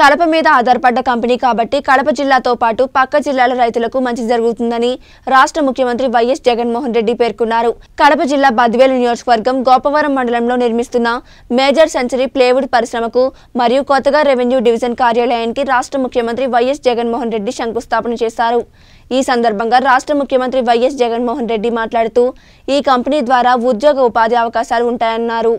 కడప మీద ఆధారపడ్డ కంపెనీ కాబట్టి కడప జిల్లాతో పాటు పక్క జిల్లాల రైతులకు మంచి జరుగుతుందని రాష్ట్ర ముఖ్యమంత్రి వైఎస్ జగన్మోహన్ రెడ్డి పేర్కొన్నారు. కడప జిల్లా బద్వేలు నియోజకవర్గం గోపవరం మండలంలో నిర్మిస్తున్న మేజర్ సెంచరీ ప్లేవుడ్ పరిశ్రమకు మరియు కొత్తగా రెవెన్యూ డివిజన్ కార్యాలయానికి రాష్ట్ర ముఖ్యమంత్రి వైఎస్ జగన్మోహన్ రెడ్డి శంకుస్థాపన చేశారు. ఈ సందర్భంగా రాష్ట్ర ముఖ్యమంత్రి వైఎస్ జగన్మోహన్ రెడ్డి మాట్లాడుతూ ఈ కంపెనీ ద్వారా ఉద్యోగ ఉపాధి అవకాశాలు ఉంటాయన్నారు.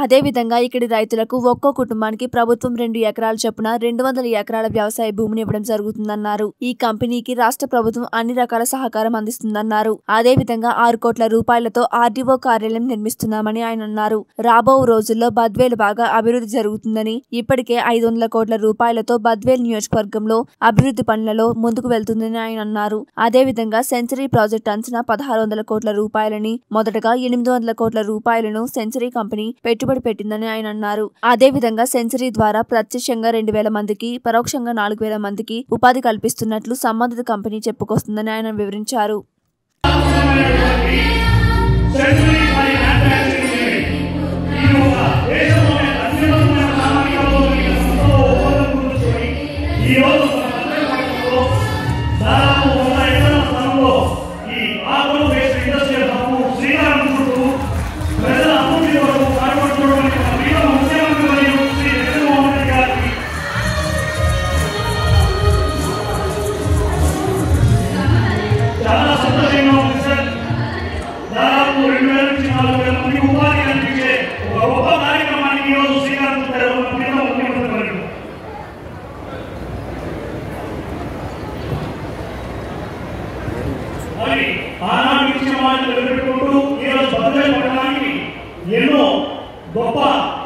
అదే విధంగా ఇక్కడి రైతులకు ఒక్కో కుటుంబానికి ప్రభుత్వం 2 ఎకరాల చొప్పున 200 ఎకరాల వ్యవసాయ భూమిని ఇవ్వడం జరుగుతుందన్నారు. ఈ కంపెనీకి రాష్ట్ర ప్రభుత్వం అన్ని రకాల సహకారం అందిస్తుందన్నారు. అదే విధంగా 6 కోట్ల రూపాయలతో ఆర్డీఓ కార్యాలయం నిర్మిస్తున్నామని ఆయన అన్నారు. రాబో రోజుల్లో బద్వేలు బాగా అభివృద్ధి జరుగుతుందని, ఇప్పటికే 500 కోట్ల రూపాయలతో బద్వేలు నియోజకవర్గంలో అభివృద్ధి పనులలో ముందుకు వెళ్తుందని ఆయన అన్నారు. అదే విధంగా సెంచరీ ప్రాజెక్ట్ అంచనా 1600 కోట్ల రూపాయలని, మొదటగా 800 కోట్ల రూపాయలను సెంచరీ కంపెనీ పెట్టిందని ఆయన అన్నారు. అదే విధంగా సెంచరీ ద్వారా ప్రత్యక్షంగా 2000 మందికి, పరోక్షంగా 4000 మందికి ఉపాధి కల్పిస్తున్నట్లు సంబంధిత కంపెనీ చెప్పుకొస్తుందని ఆయన వివరించారు. ఎన్నో గొప్ప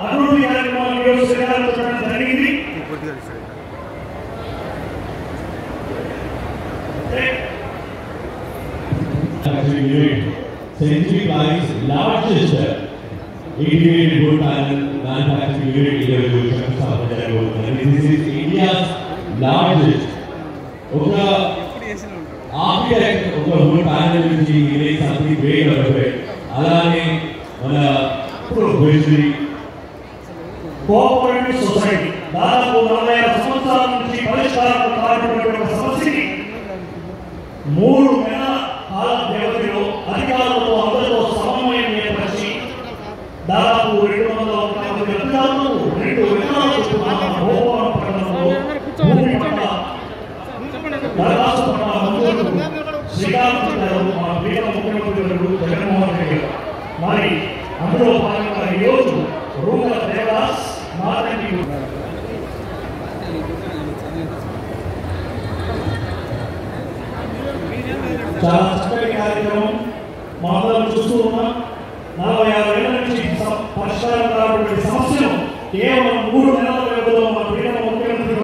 అభివృద్ధి కార్యక్రమాలు జరిగింది. అలానే మన కోఆపరేటివ్ సొసైటీ దాదాపు 46 సంవత్సరాల నుంచి పరిష్కారం కానటువంటి సమస్యని 3 నెలల కాల వ్యవధిలో అధికారులతో అందరితో సమన్వయం ఏర్పరిచి దాదాపు 240 అధికారులు 2 ఎకరాల జగన్మోహన్ రెడ్డి గారు మరి అందులో భాగంగా ఈరోజు రూరల్ దేవదాస్ మాతంగి చాలా చక్కటి కార్యక్రమం మనం చూస్తూ ఉన్నాం. 40-50 ఏళ్ల నుంచి పరిష్కారం కానటువంటి సమస్యను కేవలం